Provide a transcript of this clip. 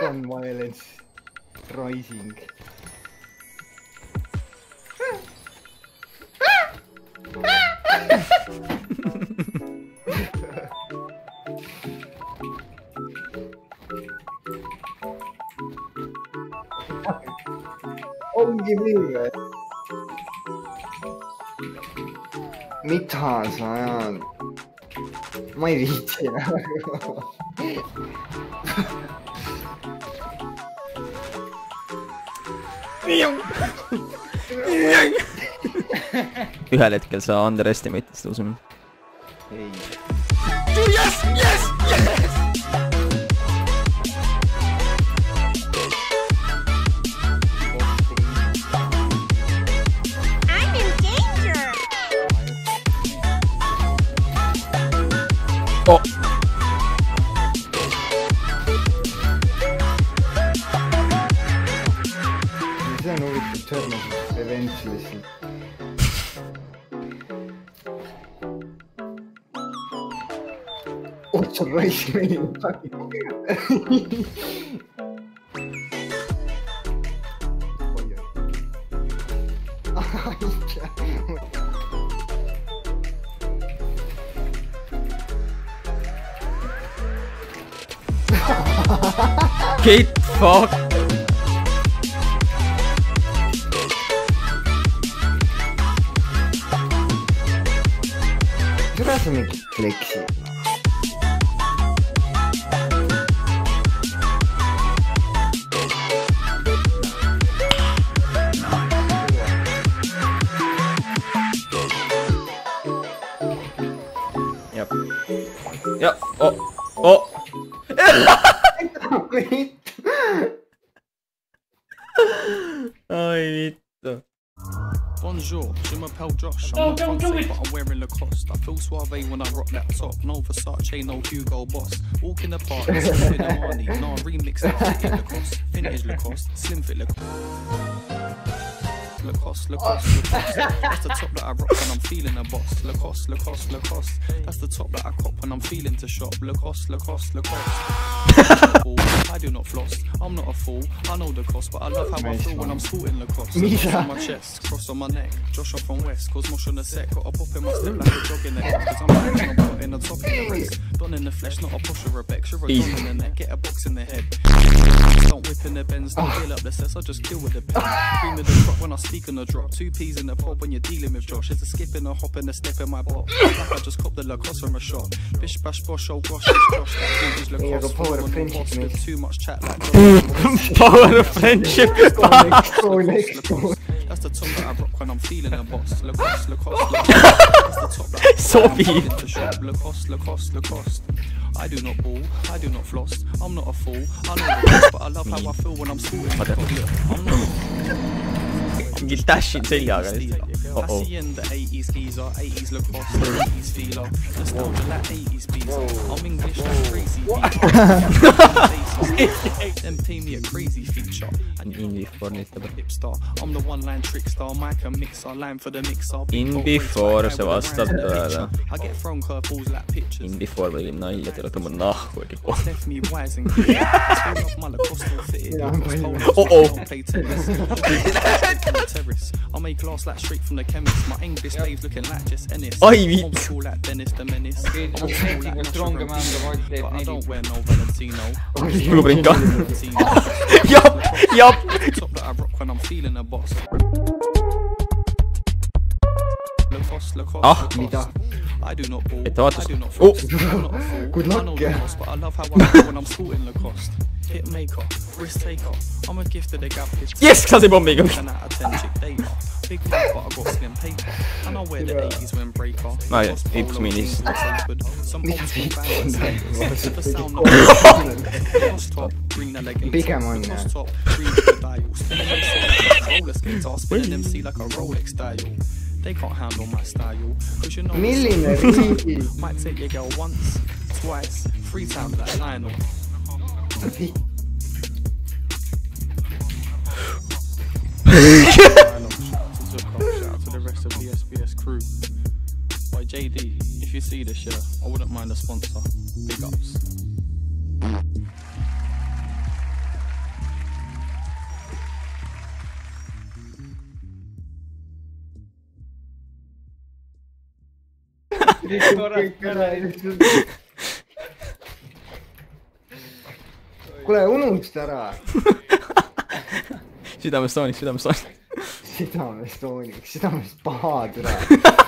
Gun violence rising. Ongi viime. Mitä sä ajan? Ma ei viitsi enää. Ühel hetkel sa underestimatest usime. Ei. Yes, yes, yes! I'm in danger! Oh! See on huvitav törnus events lihtsalt. Otsa raisi menin pari. Get fucked! Kuidas on mingi flexid? Jep. Ja, oh, oh! Ai vittu. Bonjour, je m'appelle Josh, I'm not fancy, but I'm wearing Lacoste. I feel suave when I rock that top. No Versace, no Hugo Boss. Walk in the park, slim fit Armani. Nah, remix it, fit Lacoste. Vintage Lacoste, slim fit Lacoste. Lacoste, Lacoste, Lacoste. That's the top that I rock when I'm feeling a boss. Lacoste, Lacoste, Lacoste. That's the top that I cop when I'm feeling to shop. Lacoste, Lacoste, Lacoste. I do not floss, I'm not a fool, I know the cost, but I love how I feel when I'm sporting Lacoste. Cross on my chest, cross on my neck, Josh up on West, cause mosh on the set, got a pop in my step like a jog in the head, cause I'm a man, I'm put in the top of the rest, done in the flesh, not a posh or a beck, sure a dog in the neck, get a box in the head. Don't whip in the bends, don't fill up the sets, I just kill with the pen. Cream with the crop when I speak on the drop, 2 peas in the pot when you're dealing with Josh, it's a skip and a hop and a step in my bot. Like I just copped the Lacoste from a shop, bish bash bosh, oh gosh, it's Josh, that's Lacoste, with too much chat like power of friendship. That's the top that I rock when I'm feeling a boss. Lacoste, Lacoste, Lacoste. That's the top that I rock. Lacoste, Lacoste, Lacoste. I do not ball, I do not floss. I'm not a fool, I love the boss, but I love how I feel when I'm sporting. I'm not. Mingi tashin seljaga. That's the end, the 80s geezer, 80s Lacoste, 80s feeler. Nostalgia like 80s pizza. I'm English like crazy. Then pay me a crazy feature. And indie for the hipster. I'm the one-line trickster. Mike a mixer, line for the mixer. Indie for se vastas täällä. I get thrown curveballs like pictures. Indie for või naile teile tõmba nahkuegi kohta. Left me wise and clear. Stole off my Lacoste fitted. Oh. Play tennis. Terrace. I make glass like straight from the chemist. My English waves looking like just Ennis. Ai viit. All that Dennis the Menace. But I don't wear no Valentino. Kulubrinka. Jop. Top that I rock when I'm feeling a boss. Ah, mida? I do not ball, I do not floss. Good luck. But I love how I feel when I'm sporting Lacoste. Hit maker, wrist taker. I'm a gift of the gap. Yes, kasi pommiga. Big life, but I got slim paper. And I wear the 80s when breaker. No, yeah, it's minis. Some bombs will bounce. Never sound like a cross top, green elegant. Cross top, green with the dials. Roller skates, I'll spin an MC like a Rolex dial. They can't handle my style. Cause you know, might take your girl once, twice, 3 times like Lionel. Of the SBS crew. By JD, if you see this shit, I wouldn't mind a sponsor. Big ups. kuule, unusta ära. Südamest tooniks, südamest tooniks. Südamest tooniks, südamest paha, türa.